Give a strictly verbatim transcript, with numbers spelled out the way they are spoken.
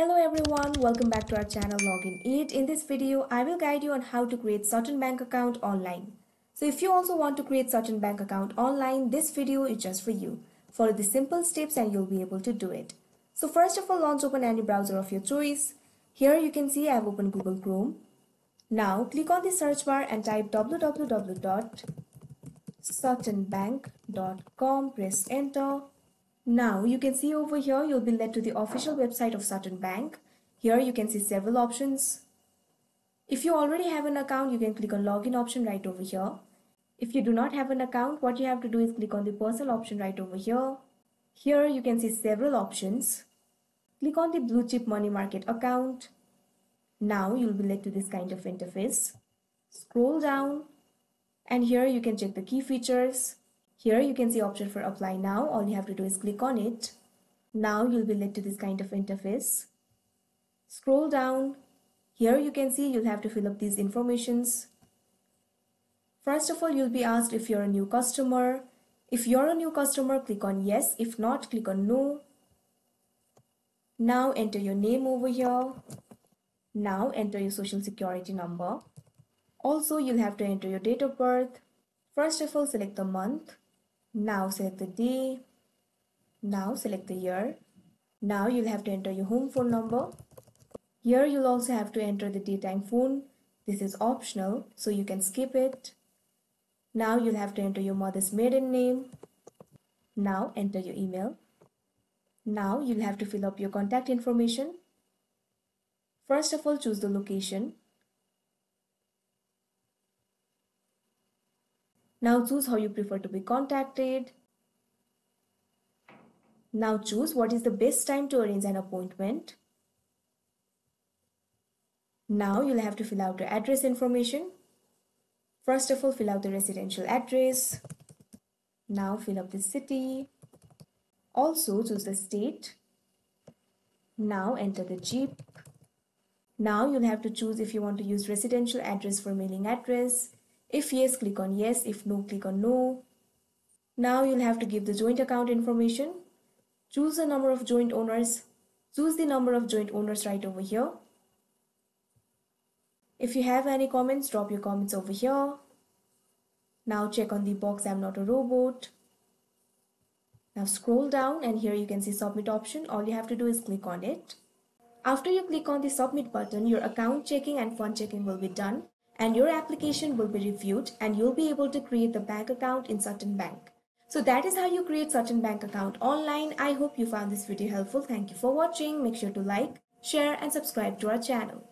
Hello everyone, welcome back to our channel Login Aid. In this video, I will guide you on how to create Sutton Bank account online. So if you also want to create Sutton Bank account online, this video is just for you. Follow the simple steps and you'll be able to do it. So first of all, launch open any browser of your choice. Here you can see I have opened Google Chrome. Now click on the search bar and type w w w dot sutton bank dot com, press enter. Now you can see over here you'll be led to the official website of Sutton Bank. Here you can see several options. If you already have an account, you can click on login option right over here. If you do not have an account, what you have to do is click on the personal option right over here. Here you can see several options. Click on the blue chip money market account. Now you'll be led to this kind of interface. Scroll down and here you can check the key features. Here you can see option for apply now. All you have to do is click on it. Now you'll be led to this kind of interface. Scroll down. Here you can see you'll have to fill up these informations. First of all, you'll be asked if you're a new customer. If you're a new customer, click on yes. If not, click on no. Now enter your name over here. Now enter your social security number. Also, you'll have to enter your date of birth. First of all, select the month. Now select the day. Now select the year. Now you'll have to enter your home phone number. Here you'll also have to enter the daytime phone. This is optional, so you can skip it. Now you'll have to enter your mother's maiden name. Now enter your email. Now you'll have to fill up your contact information. First of all, choose the location. Now choose how you prefer to be contacted. Now choose what is the best time to arrange an appointment. Now you'll have to fill out your address information. First of all, fill out the residential address. Now fill up the city. Also choose the state. Now enter the zip. Now you'll have to choose if you want to use residential address for mailing address. If yes, click on yes. If no, click on no. Now you'll have to give the joint account information. Choose the number of joint owners. Choose the number of joint owners right over here. If you have any comments, drop your comments over here. Now check on the box I'm not a robot. Now scroll down and here you can see submit option. All you have to do is click on it. After you click on the submit button, your account checking and fund checking will be done. And your application will be reviewed and you'll be able to create the bank account in Sutton Bank. So that is how you create Sutton Bank account online. I hope you found this video helpful. Thank you for watching. Make sure to like, share and subscribe to our channel.